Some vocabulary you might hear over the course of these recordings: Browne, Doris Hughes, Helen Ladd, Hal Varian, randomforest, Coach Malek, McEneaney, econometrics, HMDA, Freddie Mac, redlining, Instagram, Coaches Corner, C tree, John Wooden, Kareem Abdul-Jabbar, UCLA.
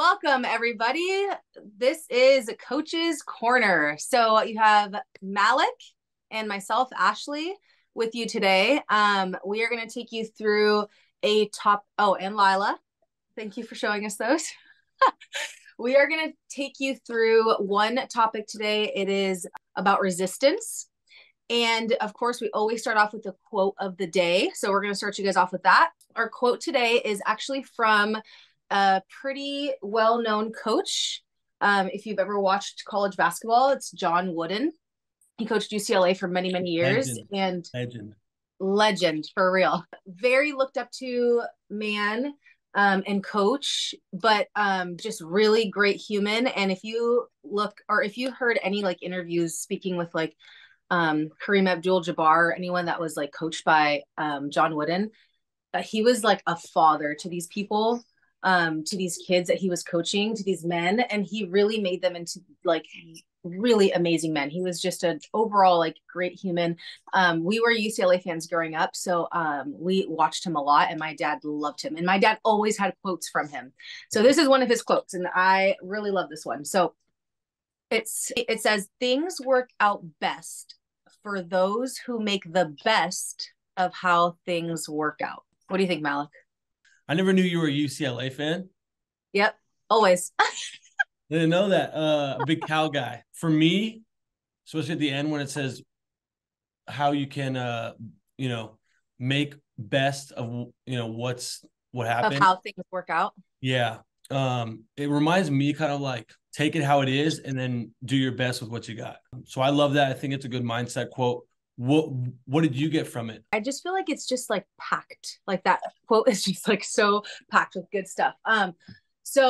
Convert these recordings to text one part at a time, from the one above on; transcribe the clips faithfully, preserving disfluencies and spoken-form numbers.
welcome everybody. This is Coaches Corner. So you have Malik and myself, Ashley, with you today. Um, we are going to take you through a top, oh, and Lila, thank you for showing us those. We are going to take you through one topic today. It is about resistance. And of course, we always start off with the quote of the day. So we're going to start you guys off with that. Our quote today is actually from a pretty well-known coach. Um, if you've ever watched college basketball, it's John Wooden. He coached U C L A for many, many years. Legend. And legend. Legend, for real. Very looked up to man um, and coach, but um, just really great human. And if you look, or if you heard any like interviews speaking with like, Um, Kareem Abdul-Jabbar, anyone that was like coached by um, John Wooden, uh, he was like a father to these people, um, to these kids that he was coaching, to these men, and he really made them into like really amazing men. He was just an overall like great human. Um, we were U C L A fans growing up, so um, we watched him a lot, and my dad loved him, and my dad always had quotes from him. So this is one of his quotes, and I really love this one. So it's it says, "Things work out best for those who make the best of how things work out." What do you think, Malik? I never knew you were a U C L A fan. Yep, always. Didn't know that. Uh, a big Cal guy. For me, especially at the end when it says how you can, uh, you know, make best of, you know, what's what happened. Of how things work out. Yeah. Um, it reminds me kind of like, take it how it is and then do your best with what you got. So I love that. I think it's a good mindset quote. What what did you get from it? I just feel like it's just like packed. Like that quote is just like so packed with good stuff. Um, so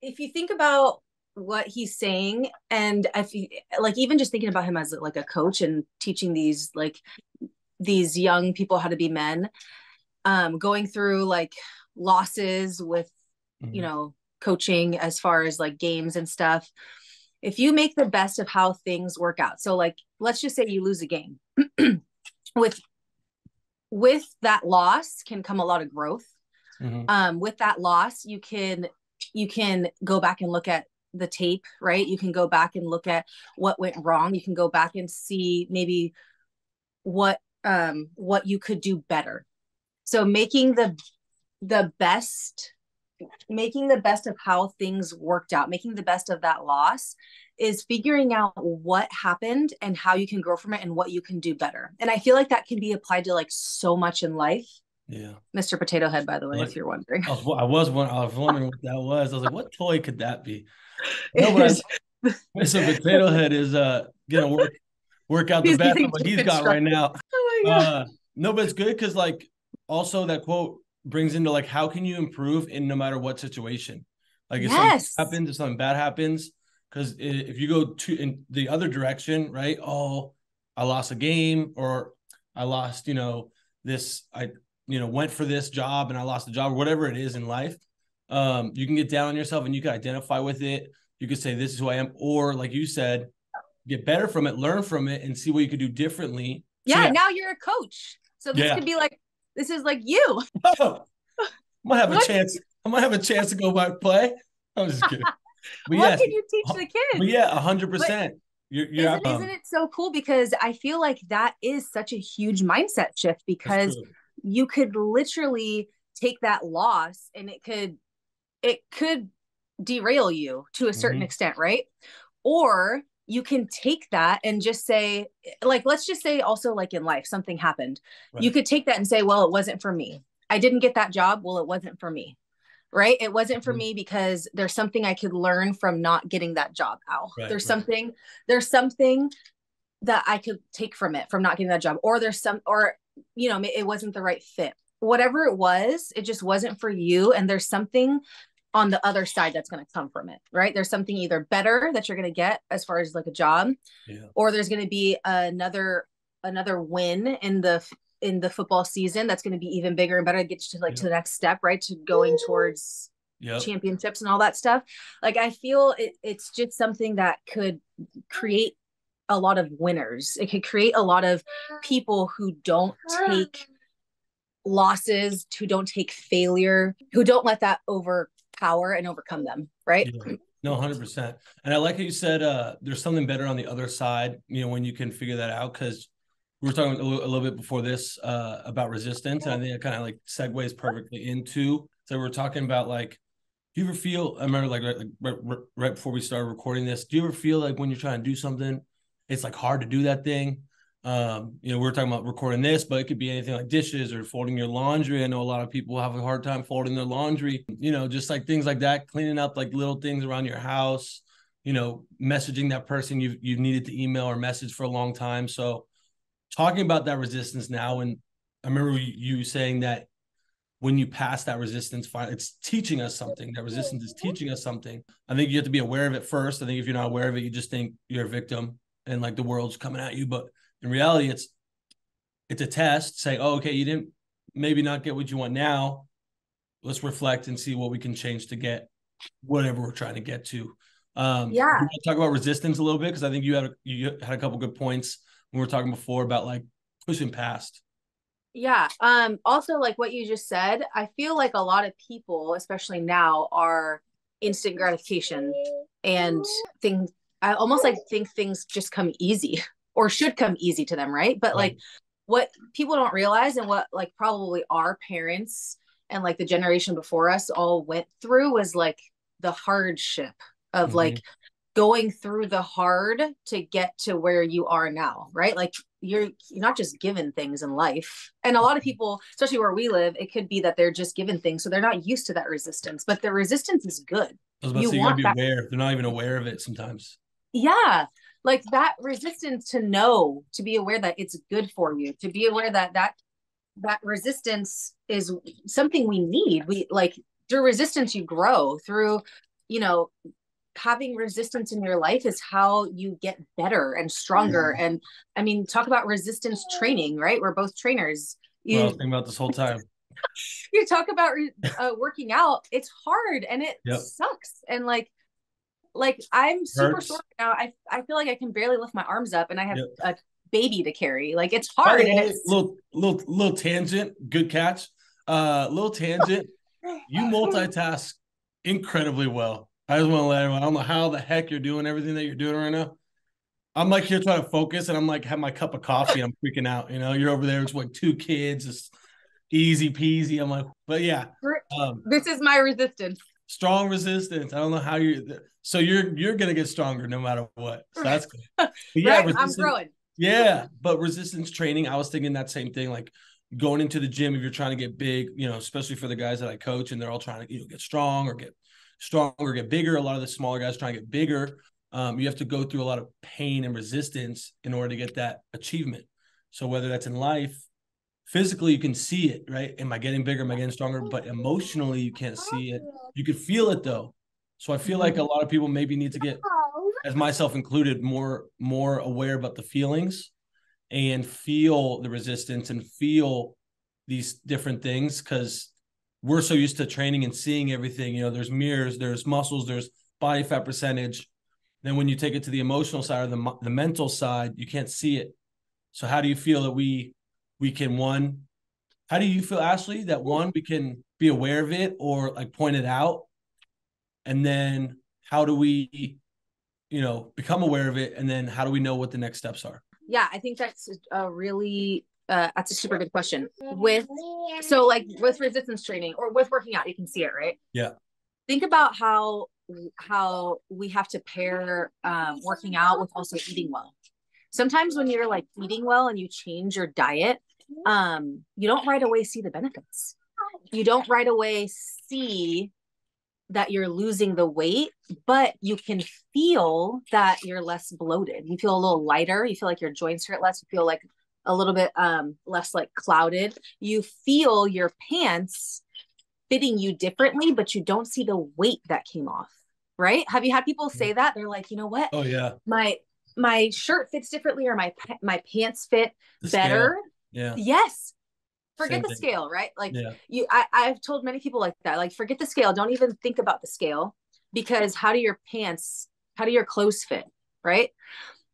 if you think about what he's saying, and if you, like even just thinking about him as like a coach and teaching these like these young people how to be men, um, going through like losses with, mm-hmm. you know, coaching as far as like games and stuff. If you make the best of how things work out. So like, let's just say you lose a game with, with that loss can come a lot of growth. Mm-hmm. Um, with that loss, you can, you can go back and look at the tape, right? You can go back and look at what went wrong. You can go back and see maybe what, um, what you could do better. So making the, the best making the best of how things worked out, making the best of that loss is figuring out what happened and how you can grow from it and what you can do better. And I feel like that can be applied to like so much in life. Yeah. Mister Potato Head, by the way, like, if you're wondering. I was, I was wondering, I was wondering what that was. I was like, what toy could that be? No, but I, Mister Potato Head is uh gonna work work out the best of what he's got right now. Oh my God. Uh, no, but it's good because like also that quote brings into like, how can you improve in no matter what situation? Like if yes. something happens, if something bad happens, because if you go to in the other direction, right? Oh, I lost a game or I lost, you know, this, I, you know, went for this job and I lost the job, or whatever it is in life. Um, you can get down on yourself and you can identify with it. You could say, this is who I am. Or like you said, get better from it, learn from it and see what you could do differently. Yeah. So, yeah. Now you're a coach. So this yeah. could be like, this is like you. Oh, I'm gonna have what? a chance. I'm gonna have a chance to go back play. I'm just kidding. But what yeah, can you teach the kids? But yeah, a hundred percent. You're, you're isn't, um, isn't it so cool? Because I feel like that is such a huge mindset shift. Because you could literally take that loss, and it could, it could derail you to a certain mm-hmm. extent, right? Or you can take that and just say, like, let's just say also like in life, something happened. Right. You could take that and say, well, it wasn't for me. I didn't get that job. Well, it wasn't for me, right? It wasn't for mm-hmm. me because there's something I could learn from not getting that job out. Right, there's right. something, there's something that I could take from it, from not getting that job, or there's some, or, you know, it wasn't the right fit, whatever it was, it just wasn't for you. And there's something on the other side that's going to come from it, right? There's something either better that you're going to get as far as like a job, yeah. or there's going to be another, another win in the, in the football season. That's going to be even bigger and better. Get you to like yeah. to the next step, right? To going towards yep. championships and all that stuff. Like, I feel it, it's just something that could create a lot of winners. It could create a lot of people who don't take losses, who don't take failure, who don't let that over power and overcome them, right? Yeah. No, one hundred percent. And I like how you said uh, there's something better on the other side, you know, when you can figure that out, because we were talking a little, a little bit before this uh, about resistance. And I think it kind of like segues perfectly into, so we're talking about like, do you ever feel, I remember like right, right, right before we started recording this, do you ever feel like when you're trying to do something, it's like hard to do that thing? Um, you know, we were talking about recording this, but it could be anything like dishes or folding your laundry. I know a lot of people have a hard time folding their laundry, you know, just like things like that, cleaning up like little things around your house, you know, messaging that person you've, you've needed to email or message for a long time. So talking about that resistance now, and I remember you saying that when you pass that resistance, it's teaching us something. That resistance is teaching us something. I think you have to be aware of it first. I think if you're not aware of it, you just think you're a victim and like the world's coming at you. But in reality, it's it's a test saying, oh, okay, you didn't maybe not get what you want now. Let's reflect and see what we can change to get whatever we're trying to get to. Um, yeah. We're going to talk about resistance a little bit, because I think you had a, you had a couple good points when we were talking before about like pushing past. Yeah. Um, also, like what you just said, I feel like a lot of people, especially now, are instant gratification and think, I almost like think things just come easy or should come easy to them, right? But right. like what people don't realize, and what like probably our parents and like the generation before us all went through, was like the hardship of mm-hmm. like going through the hard to get to where you are now, right? Like you're, you're not just given things in life. And a lot of people, especially where we live, it could be that they're just given things, so they're not used to that resistance, but the resistance is good. I was about you to say, you gotta be that- aware. They're not even aware of it sometimes. Yeah. Like that resistance to know, to be aware that it's good for you, to be aware that that, that resistance is something we need. We like through resistance, you grow through, you know, having resistance in your life is how you get better and stronger. Yeah. And I mean, talk about resistance training, right? We're both trainers. You, well, I was thinking about this whole time. You talk about uh, working out. It's hard and it yep. sucks. And like, like I'm super Hurts. sore now. I I feel like I can barely lift my arms up, and I have yep. a baby to carry. Like it's hard. And it's... Little, little, little tangent. Good catch. Uh, little tangent. You multitask incredibly well. I just want to let everyone, I don't know how the heck you're doing everything that you're doing right now. I'm like here trying to focus, and I'm like, have my cup of coffee. I'm freaking out. You know, you're over there. It's like two kids, just easy peasy. I'm like, but yeah. Um, this is my resistance. Strong resistance. I don't know how you're, so you're, you're going to get stronger no matter what. So that's good. But yeah, right? I'm growing. Yeah. But resistance training, I was thinking that same thing, like going into the gym, if you're trying to get big, you know, especially for the guys that I coach, and they're all trying to, you know, get strong or get stronger, get bigger. A lot of the smaller guys trying to get bigger. Um, you have to go through a lot of pain and resistance in order to get that achievement. So whether that's in life, physically, you can see it, right? Am I getting bigger? Am I getting stronger? But emotionally, you can't see it. You can feel it though. So I feel like a lot of people maybe need to get, as myself included, more, more aware about the feelings and feel the resistance and feel these different things, because we're so used to training and seeing everything. You know, there's mirrors, there's muscles, there's body fat percentage. Then when you take it to the emotional side or the, the mental side, you can't see it. So how do you feel that we, we can one, how do you feel, Ashley, that one, we can be aware of it or like point it out? And then how do we, you know, become aware of it? And then how do we know what the next steps are? Yeah, I think that's a really Uh, that's a super good question. With so like with resistance training or with working out, you can see it, right? Yeah. Think about how how we have to pair um, working out with also eating well. Sometimes when you're like eating well and you change your diet, um, you don't right away see the benefits. You don't right away see that you're losing the weight, but you can feel that you're less bloated. You feel a little lighter. You feel like your joints hurt less. You feel like a little bit um, less like clouded. You feel your pants fitting you differently, but you don't see the weight that came off, right? Have you had people say that? They're like, you know what? Oh yeah. My, my shirt fits differently, or my, my pants fit the better. Scale. Yeah. Yes. Forget Same the thing. Scale, right? Like yeah. you, I, I've told many people like that, like forget the scale. Don't even think about the scale, because how do your pants, how do your clothes fit? Right.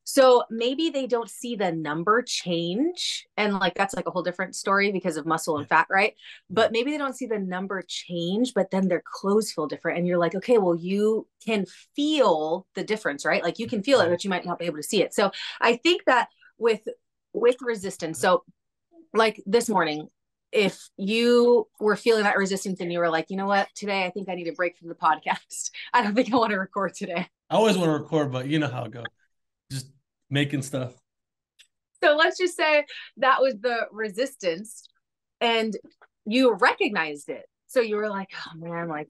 So maybe they don't see the number change. And like, that's like a whole different story because of muscle and fat, right? But maybe they don't see the number change, but then their clothes feel different. And you're like, okay, well, you can feel the difference, right? Like you can feel it, but you might not be able to see it. So I think that with, with resistance, so like this morning, if you were feeling that resistance and you were like, you know what, today, I think I need a break from the podcast. I don't think I want to record today. I always want to record, but you know how it goes. Just making stuff. So let's just say that was the resistance and you recognized it. So you were like, oh man, like,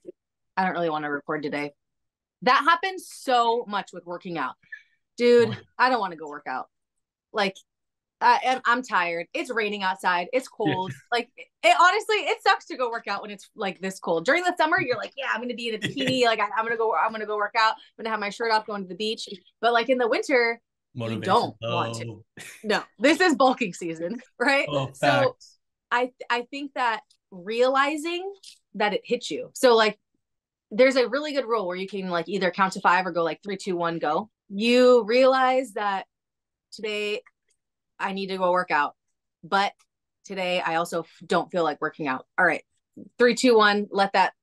I don't really want to record today. That happens so much with working out. Dude, I don't want to go work out. Like I am, I'm tired. It's raining outside. It's cold. Yeah. Like it honestly, it sucks to go work out when it's like this cold. During the summer, you're like, yeah, I'm going to be in a bikini. Yeah. Like I, I'm going to go, I'm going to go work out. I'm going to have my shirt off, going to the beach. But like in the winter, Motivation. you don't oh. want to. No, this is bulking season, right? Oh, so I, I think that realizing that it hits you. So like, there's a really good rule where you can like either count to five or go like three, two, one, go. You realize that today, I need to go work out, but today I also don't feel like working out. All right. Three, two, one, let that,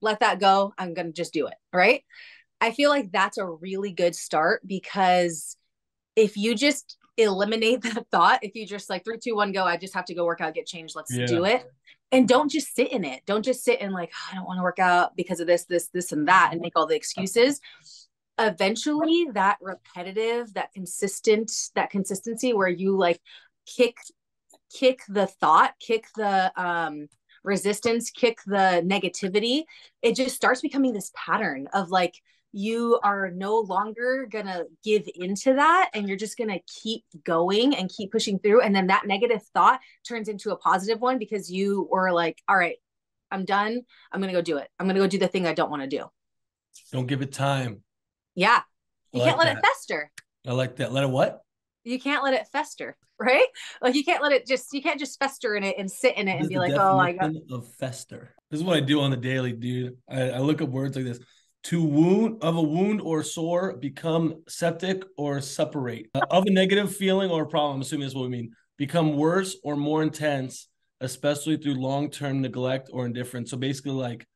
let that go. I'm going to just do it. Right. I feel like that's a really good start because if you just eliminate that thought, if you just like three, two, one, go, I just have to go work out, get changed. Let's yeah. do it. And don't just sit in it. Don't just sit in like, oh, I don't want to work out because of this, this, this, and that, and make all the excuses. Eventually that repetitive, that consistent, that consistency where you like kick, kick the thought, kick the um, resistance, kick the negativity. It just starts becoming this pattern of like, you are no longer going to give into that. And you're just going to keep going and keep pushing through. And then that negative thought turns into a positive one because you were like, all right, I'm done. I'm going to go do it. I'm going to go do the thing I don't want to do. Don't give it time. Yeah. You like can't let that. it fester. I like that. Let it what? You can't let it fester, right? Like you can't let it just, you can't just fester in it and sit in it and be like, oh, I got of fester. This is what I do on the daily, dude. I, I look up words like this. To wound of a wound or sore, become septic or separate. Of a negative feeling or problem, I'm assuming that's what we mean. Become worse or more intense, especially through long-term neglect or indifference. So basically like,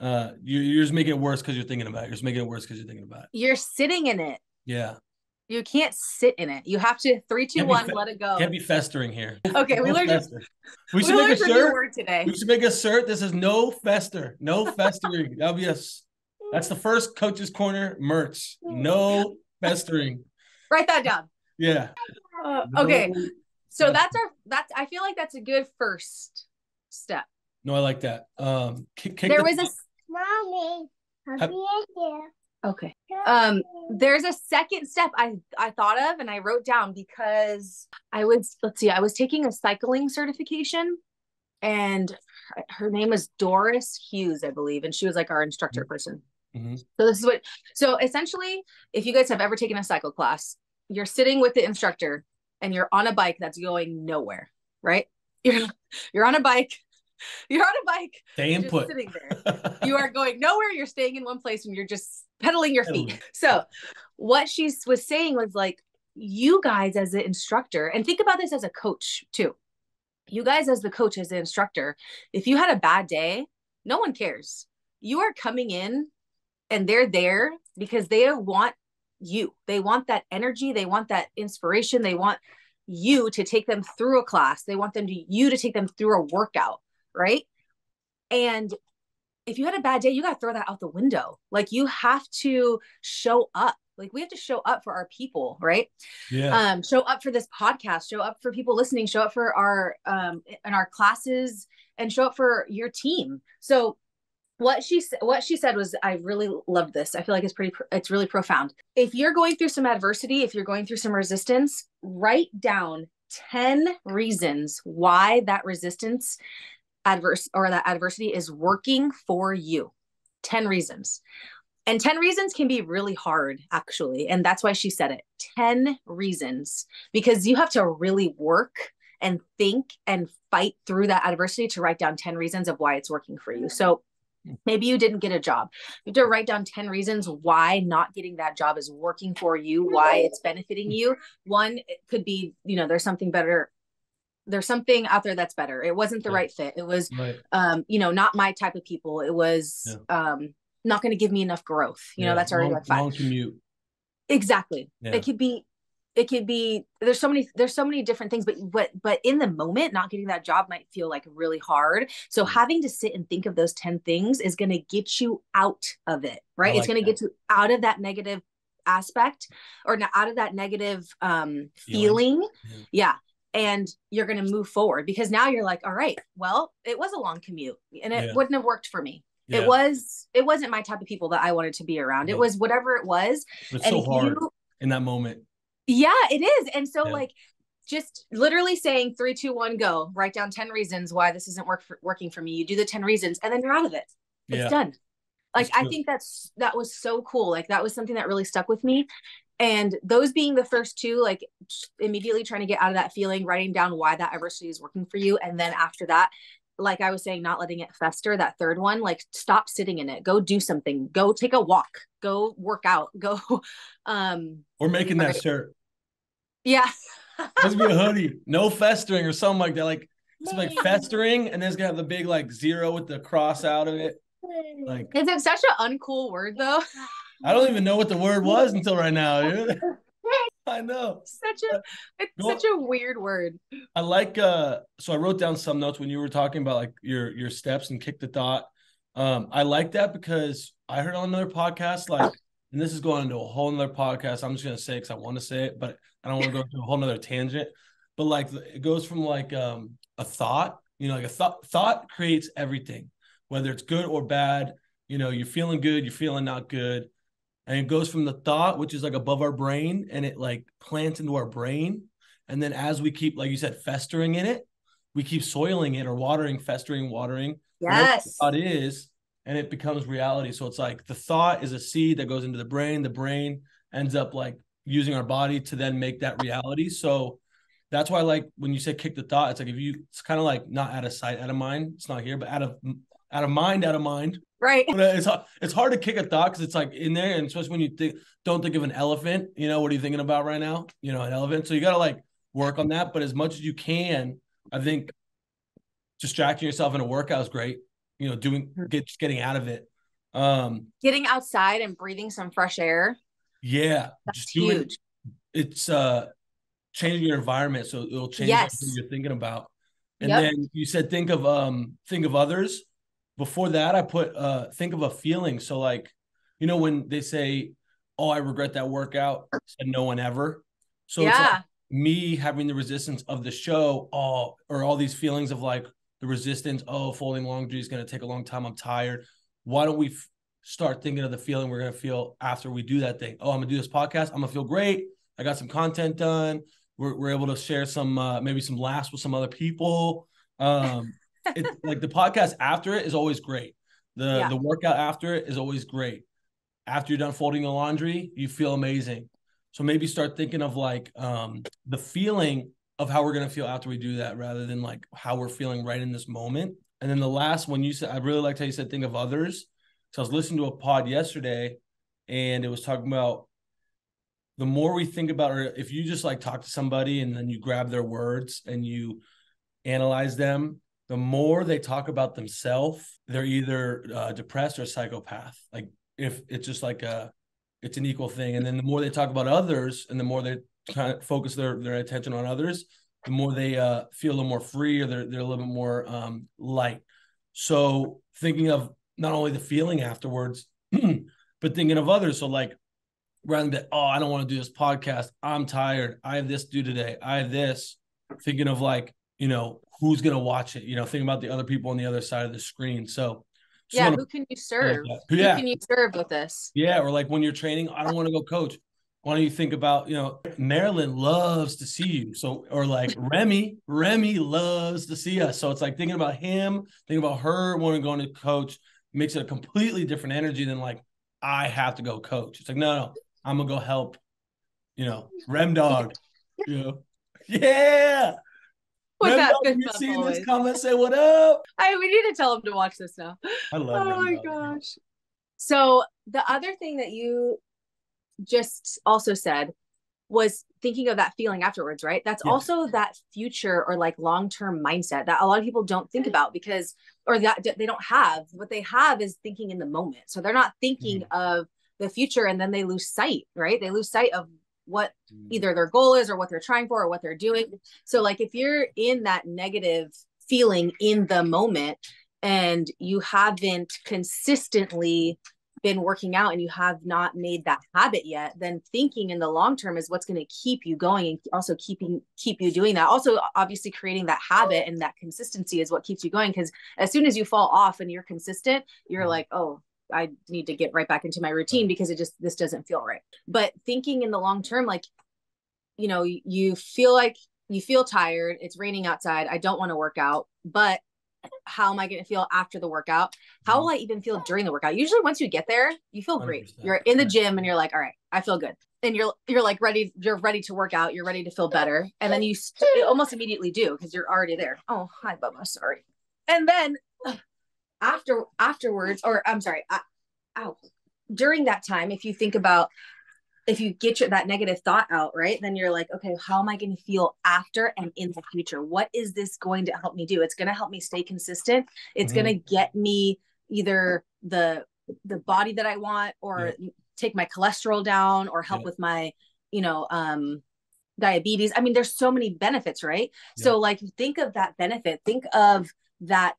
Uh, you, you're just making it worse because you're thinking about it. You're just making it worse because you're thinking about it. You're sitting in it. Yeah. You can't sit in it. You have to three, two, one, fe- let it go. Can't be festering here. Okay, we no learned. Fester. We, we should learned make a shirt word today. We should make a shirt that says "No fester, no festering." That'll be us. That's the first Coaches Corner merch. No festering. Write that down. Yeah. Uh, okay. No so festering. that's our. That's. I feel like that's a good first step. No, I like that. Um, kick, kick there the- was a mommy. I'll be here. Okay. Um, there's a second step I, I thought of and I wrote down because I was, let's see, I was taking a cycling certification and her name is Doris Hughes, I believe. And she was like our instructor mm-hmm. person. Mm-hmm. So this is what, so essentially if you guys have ever taken a cycle class, you're sitting with the instructor and you're on a bike that's going nowhere, right? You're, you're on a bike. You're on a bike. Stay in put. Sitting there. You are going nowhere. You're staying in one place and you're just pedaling your feet. So what she was saying was like, you guys as an instructor, and think about this as a coach too. You guys as the coach, as the instructor, if you had a bad day, no one cares. You are coming in and they're there because they want you. They want that energy. They want that inspiration. They want you to take them through a class. They want them to, you to take them through a workout. Right. And if you had a bad day, you got to throw that out the window. Like you have to show up. Like we have to show up for our people. Right. Yeah. Um, show up for this podcast, show up for people listening, show up for our, um, in our classes and show up for your team. So what she said, what she said was, I really love this. I feel like it's pretty, it's really profound. If you're going through some adversity, if you're going through some resistance, write down ten reasons why that resistance adverse or that adversity is working for you. ten reasons. And ten reasons can be really hard actually. And that's why she said it. ten reasons, because you have to really work and think and fight through that adversity to write down ten reasons of why it's working for you. So Maybe you didn't get a job. You have to write down ten reasons why not getting that job is working for you, why it's benefiting you. One, it could be, you know, there's something better. There's something out there that's better. It wasn't the yeah. right fit. It was, right. um, you know, not my type of people. It was yeah. um, not going to give me enough growth. You yeah. know, that's already long, like five. Long commute. Exactly. Yeah. It could be, it could be, there's so many, there's so many different things, but, but, but in the moment, not getting that job might feel like really hard. So having to sit and think of those ten things is going to get you out of it, right? Like it's going to get you out of that negative aspect or not out of that negative um, feeling. feeling. Yeah. yeah. And you're going to move forward because now you're like, all right, well, it was a long commute and it yeah. wouldn't have worked for me. Yeah. It was, it wasn't my type of people that I wanted to be around. Yeah. It was whatever it was. It's and so hard you, in that moment. Yeah, it is. And so yeah. like, just literally saying three, two, one, go, write down ten reasons why this isn't work for, working for me. You do the ten reasons and then you're out of it. It's yeah. done. Like, that's I cool. think that's, that was so cool. Like that was something that really stuck with me. And those being the first two, like immediately trying to get out of that feeling, writing down why that adversity is working for you. And then after that, like I was saying, not letting it fester. That third one, like stop sitting in it, go do something, go take a walk, go work out, go, um, or making that right. shirt. Yeah. Must be a hoodie, no festering or something like that. Like it's like festering and then it's gonna have the big, like zero with the cross out of it. Like, is it such an uncool word though? I don't even know what the word was until right now. Dude. I know. Such a, it's go, such a weird word. I like, uh, so I wrote down some notes when you were talking about like your, your steps and kick the thought. Um, I like that because I heard on another podcast, like, and this is going into a whole nother podcast. I'm just going to say, cause I want to say it, but I don't want to go into a whole nother tangent, but like it goes from like, um, a thought, you know, like a thought, thought creates everything, whether it's good or bad, you know, you're feeling good, you're feeling not good. And it goes from the thought, which is like above our brain, and it like plants into our brain. And then as we keep, like you said, festering in it, we keep soiling it or watering, festering, watering. Yes. The thought is, and it becomes reality. So it's like the thought is a seed that goes into the brain. The brain ends up like using our body to then make that reality. So that's why, like when you say kick the thought, it's like if you, it's kind of like not out of sight, out of mind. It's not here, but out of out of mind, out of mind. Right. But it's, it's hard to kick a thought because it's like in there. And especially when you think, don't think of an elephant, you know, what are you thinking about right now? You know, an elephant. So you got to like work on that. But as much as you can, I think distracting yourself in a workout is great. You know, doing, get, just getting out of it. Um, getting outside and breathing some fresh air. Yeah. That's just doing, huge. It's uh, changing your environment. So it'll change yes. what you're thinking about. And yep. then you said, think of, um, think of others. Before that, I put, uh, think of a feeling. So like, you know, when they say, oh, I regret that workout, said no one ever. So yeah. it's like me having the resistance of the show, oh, or all these feelings of like the resistance, oh, folding laundry is going to take a long time. I'm tired. Why don't we f- start thinking of the feeling we're going to feel after we do that thing? Oh, I'm gonna do this podcast. I'm gonna feel great. I got some content done. We're, we're able to share some, uh, maybe some laughs with some other people. Um, It's like the podcast after it is always great. The yeah. the workout after it is always great. After you're done folding the laundry, you feel amazing. So maybe start thinking of like um, the feeling of how we're going to feel after we do that rather than like how we're feeling right in this moment. And then the last one you said, I really liked how you said, think of others. So I was listening to a pod yesterday and it was talking about the more we think about, or if you just like talk to somebody and then you grab their words and you analyze them, the more they talk about themselves, they're either uh, depressed or a psychopath. Like if it's just like a, it's an equal thing. And then the more they talk about others and the more they kind of focus their, their attention on others, the more they uh, feel a little more free or they're, they're a little bit more um, light. So thinking of not only the feeling afterwards, but thinking of others. So like rather than, oh, I don't want to do this podcast. I'm tired. I have this due today. I have this. Thinking of like, you know, who's going to watch it? You know, think about the other people on the other side of the screen. So yeah, who can you serve? Yeah. Who can you serve with this? Yeah. Or like when you're training, I don't want to go coach. Why don't you think about, you know, Marilyn loves to see you. So, or like Remy, Remy loves to see us. So it's like thinking about him, thinking about her wanting to go into coach makes it a completely different energy than like, I have to go coach. It's like, no, no, I'm going to go help, you know, Rem dog, you know? Yeah. Remember, you see always. This comment, say what up. I we need to tell him to watch this now. I love it. Oh my gosh. So the other thing that you just also said was thinking of that feeling afterwards, right? That's yeah. also that future or like long-term mindset that a lot of people don't think about because, or that they don't have, what they have is thinking in the moment. So they're not thinking mm-hmm. of the future, and then they lose sight, right? They lose sight of what either their goal is or what they're trying for or what they're doing. So like if you're in that negative feeling in the moment and you haven't consistently been working out and you have not made that habit yet, then thinking in the long term is what's going to keep you going and also keeping keep you doing that. Also, obviously creating that habit and that consistency is what keeps you going, because as soon as you fall off and you're consistent, you're like, oh, I need to get right back into my routine because it just, this doesn't feel right. But thinking in the long term, like, you know, you feel like you feel tired. It's raining outside. I don't want to work out, but how am I going to feel after the workout? How will I even feel during the workout? Usually once you get there, you feel great. one hundred percent. You're in the gym and you're like, all right, I feel good. And you're, you're like ready, you're ready to work out. You're ready to feel better. And then you st- almost immediately do, because you're already there. Oh, hi, Bubba. Sorry. And then after afterwards, or I'm sorry, I, ow, during that time, if you think about, if you get your, that negative thought out, right, then you're like, okay, how am I going to feel after and in the future? What is this going to help me do? It's going to help me stay consistent. It's mm-hmm. going to get me either the, the body that I want, or yeah. take my cholesterol down, or help yeah. with my, you know, um, diabetes. I mean, there's so many benefits, right? Yeah. So like, think of that benefit, think of that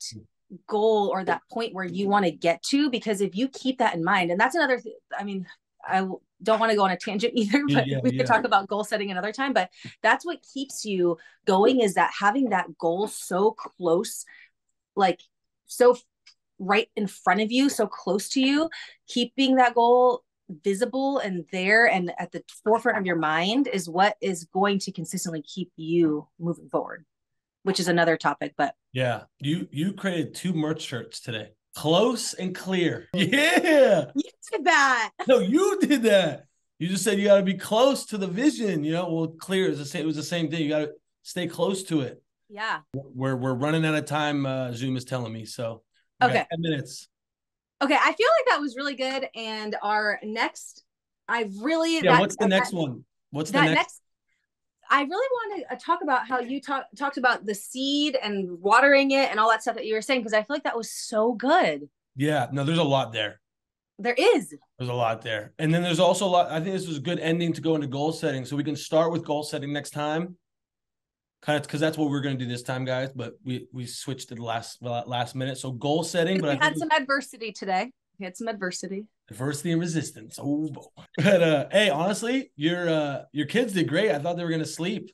goal or that point where you want to get to, because if you keep that in mind, and that's another th- I mean, I w- don't want to go on a tangent either, but yeah, we yeah. could talk about goal setting another time, but that's what keeps you going, is that having that goal so close, like so right in front of you, so close to you, keeping that goal visible and there and at the forefront of your mind is what is going to consistently keep you moving forward, which is another topic, but. Yeah, you you created two merch shirts today. Close and clear. Yeah. You did that. No, you did that. You just said you got to be close to the vision. You know, well, clear is the same. It was the same thing. You got to stay close to it. Yeah. We're we're running out of time. Uh, Zoom is telling me so. Okay. Ten minutes. Okay, I feel like that was really good. And our next, I really. Yeah. That, what's the uh, next that, one? What's the next? next- I really want to talk about how you talk, talked about the seed and watering it and all that stuff that you were saying, because I feel like that was so good. Yeah, no, there's a lot there. There is. There's a lot there. And then there's also a lot. I think this was a good ending to go into goal setting. So we can start with goal setting next time. Kind of, because that's what we're going to do this time, guys. But we, we switched to the last, last minute. So goal setting. But we I had some we, adversity today. We had some adversity. Adversity and resistance. Oh, but uh, hey, honestly, your uh, your kids did great. I thought they were gonna sleep.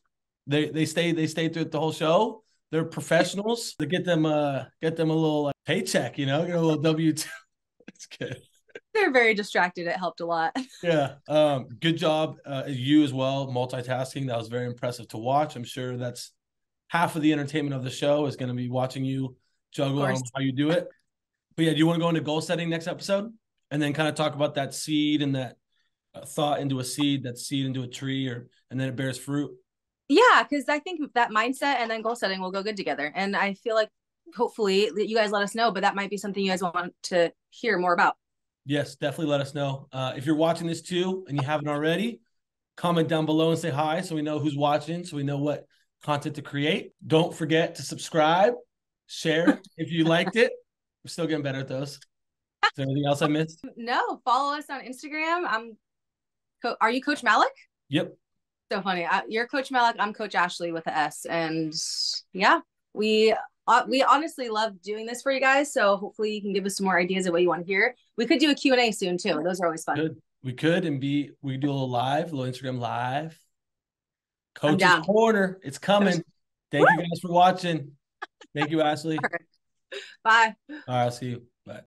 They they stayed they stayed through the whole show. They're professionals. They get them uh get them a little uh, paycheck, you know, get a little W two. That's good. They're very distracted. It helped a lot. Yeah. Um. Good job, uh, you as well. Multitasking. That was very impressive to watch. I'm sure that's half of the entertainment of the show is gonna be watching you juggle on how you do it. But yeah, do you want to go into goal setting next episode? And then kind of talk about that seed and that uh, thought into a seed, that seed into a tree, or and then it bears fruit. Yeah, because I think that mindset and then goal setting will go good together. And I feel like hopefully you guys let us know, but that might be something you guys want to hear more about. Yes, definitely let us know. Uh, if you're watching this too and you haven't already, comment down below and say hi so we know who's watching, so we know what content to create. Don't forget to subscribe, share if you liked it. We're still getting better at those. Is there anything else I missed? No, follow us on Instagram. I'm. Co- Are you Coach Malik? Yep. So funny. I, you're Coach Malik. I'm Coach Ashley with an S. And yeah, we uh, we honestly love doing this for you guys. So hopefully you can give us some more ideas of what you want to hear. We could do a Q and A soon too. Those are always fun. Good. We could and be we could do a little live, a little Instagram live. Coach's Corner, it's coming. Coach. Thank Woo! You guys for watching. Thank you, Ashley. All right. Bye. All right. I'll see you.